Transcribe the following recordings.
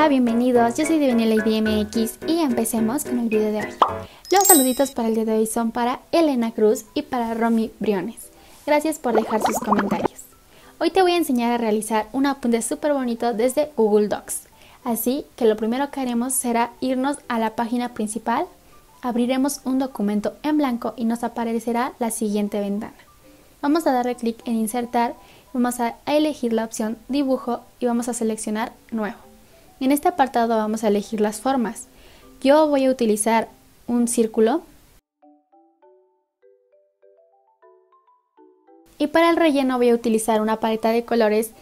Hola, bienvenidos, yo soy Divinelady DMX y empecemos con el video de hoy. Los saluditos para el día de hoy son para Elena Cruz y para Romy Briones. Gracias por dejar sus comentarios. Hoy te voy a enseñar a realizar un apunte súper bonito desde Google Docs. Así que lo primero que haremos será irnos a la página principal, abriremos un documento en blanco y nos aparecerá la siguiente ventana. Vamos a darle clic en insertar, vamos a elegir la opción dibujo y vamos a seleccionar nuevo. En este apartado vamos a elegir las formas. Yo voy a utilizar un círculo. Y para el relleno voy a utilizar una paleta de colores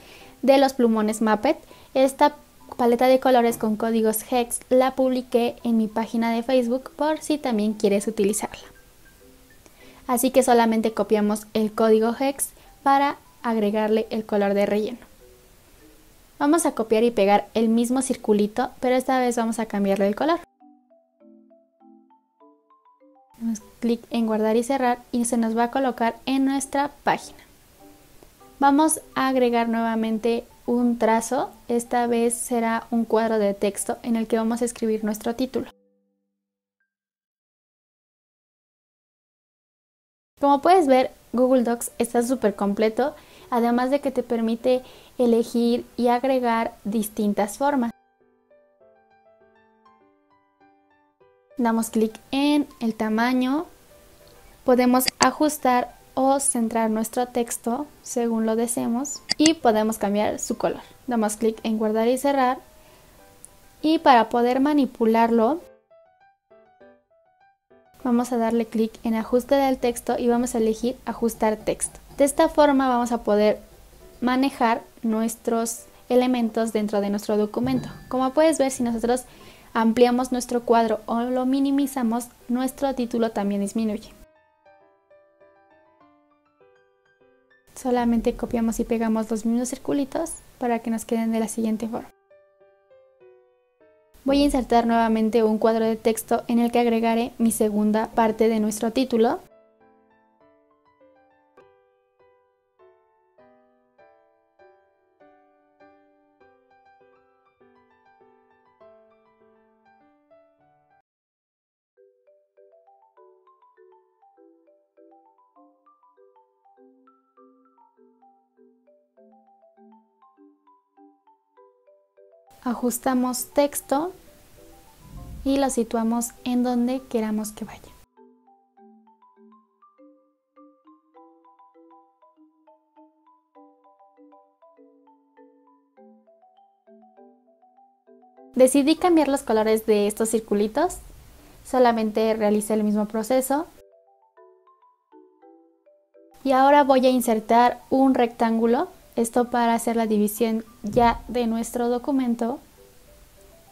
de los plumones Muppet. Esta paleta de colores con códigos hex la publiqué en mi página de Facebook por si también quieres utilizarla. Así que solamente copiamos el código hex para agregarle el color de relleno. Vamos a copiar y pegar el mismo circulito, pero esta vez vamos a cambiarle el color. Damos clic en guardar y cerrar y se nos va a colocar en nuestra página. Vamos a agregar nuevamente un trazo, esta vez será un cuadro de texto en el que vamos a escribir nuestro título. Como puedes ver, Google Docs está súper completo, además de que te permite elegir y agregar distintas formas. Damos clic en el tamaño, podemos ajustar o centrar nuestro texto según lo deseemos y podemos cambiar su color. Damos clic en guardar y cerrar y para poder manipularlo vamos a darle clic en ajuste del texto y vamos a elegir ajustar texto. De esta forma vamos a poder manejar nuestros elementos dentro de nuestro documento. Como puedes ver, si nosotros ampliamos nuestro cuadro o lo minimizamos, nuestro título también disminuye. Solamente copiamos y pegamos los mismos circulitos para que nos queden de la siguiente forma. Voy a insertar nuevamente un cuadro de texto en el que agregaré mi segunda parte de nuestro título. Ajustamos texto y lo situamos en donde queramos que vaya. Decidí cambiar los colores de estos circulitos, solamente realicé el mismo proceso. Y ahora voy a insertar un rectángulo. Esto para hacer la división ya de nuestro documento.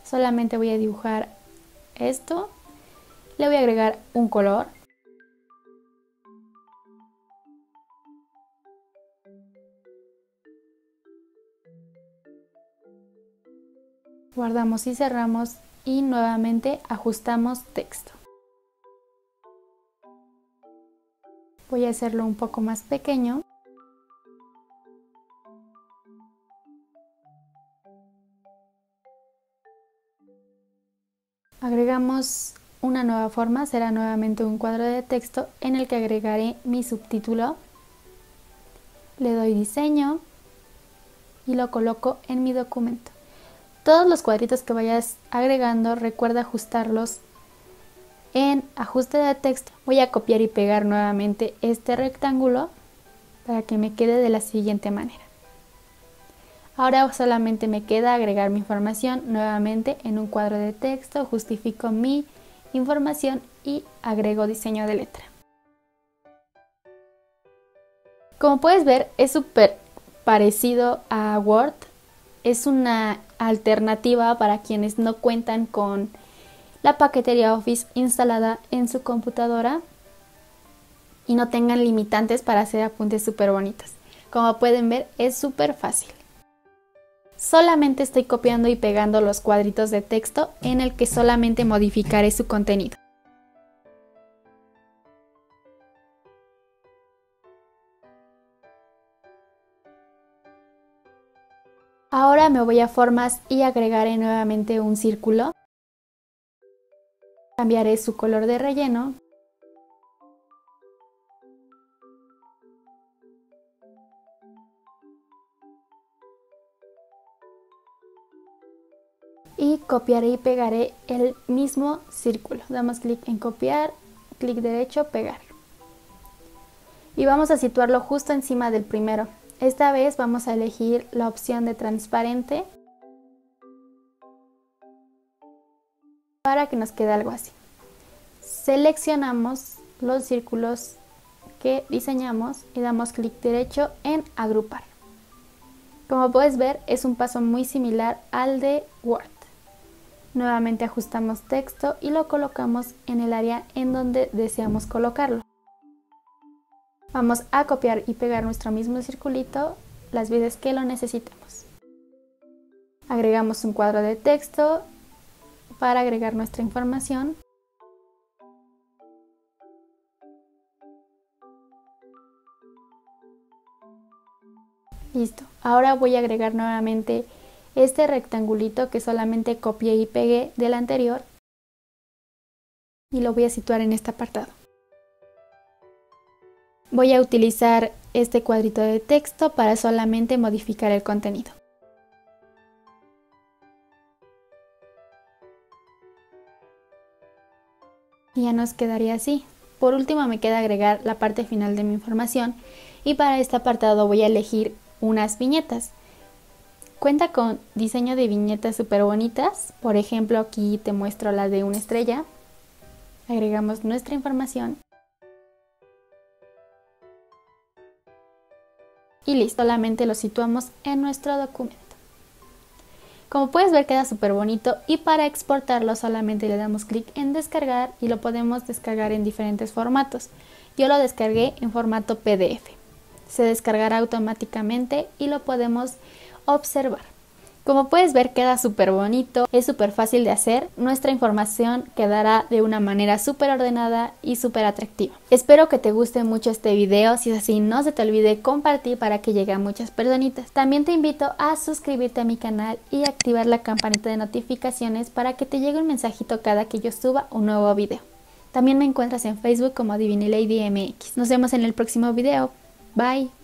Solamente voy a dibujar esto. Le voy a agregar un color. Guardamos y cerramos y nuevamente ajustamos texto. Voy a hacerlo un poco más pequeño. Agregamos una nueva forma, será nuevamente un cuadro de texto en el que agregaré mi subtítulo. Le doy diseño y lo coloco en mi documento. Todos los cuadritos que vayas agregando, recuerda ajustarlos en ajuste de texto. Voy a copiar y pegar nuevamente este rectángulo para que me quede de la siguiente manera. Ahora solamente me queda agregar mi información nuevamente en un cuadro de texto, justifico mi información y agrego diseño de letra. Como puedes ver, es súper parecido a Word, es una alternativa para quienes no cuentan con la paquetería Office instalada en su computadora y no tengan limitantes para hacer apuntes súper bonitos. Como pueden ver, es súper fácil. Solamente estoy copiando y pegando los cuadritos de texto en el que solamente modificaré su contenido. Ahora me voy a formas y agregaré nuevamente un círculo. Cambiaré su color de relleno. Y copiaré y pegaré el mismo círculo. Damos clic en copiar, clic derecho, pegar. Y vamos a situarlo justo encima del primero. Esta vez vamos a elegir la opción de transparente para que nos quede algo así. Seleccionamos los círculos que diseñamos y damos clic derecho en agrupar. Como puedes ver, es un paso muy similar al de Word. Nuevamente ajustamos texto y lo colocamos en el área en donde deseamos colocarlo. Vamos a copiar y pegar nuestro mismo circulito las veces que lo necesitamos. Agregamos un cuadro de texto para agregar nuestra información. Listo, ahora voy a agregar nuevamente este rectangulito que solamente copié y pegué del anterior y lo voy a situar en este apartado. Voy a utilizar este cuadrito de texto para solamente modificar el contenido. Y ya nos quedaría así. Por último me queda agregar la parte final de mi información y para este apartado voy a elegir unas viñetas. Cuenta con diseño de viñetas súper bonitas, por ejemplo aquí te muestro la de una estrella. Agregamos nuestra información. Y listo, solamente lo situamos en nuestro documento. Como puedes ver queda súper bonito y para exportarlo solamente le damos clic en descargar y lo podemos descargar en diferentes formatos. Yo lo descargué en formato PDF. Se descargará automáticamente y lo podemos observar. Como puedes ver queda súper bonito, es súper fácil de hacer, nuestra información quedará de una manera súper ordenada y súper atractiva. Espero que te guste mucho este video, si es así no se te olvide compartir para que llegue a muchas personitas. También te invito a suscribirte a mi canal y activar la campanita de notificaciones para que te llegue un mensajito cada que yo suba un nuevo video. También me encuentras en Facebook como Divinelady DMX. Nos vemos en el próximo video, bye.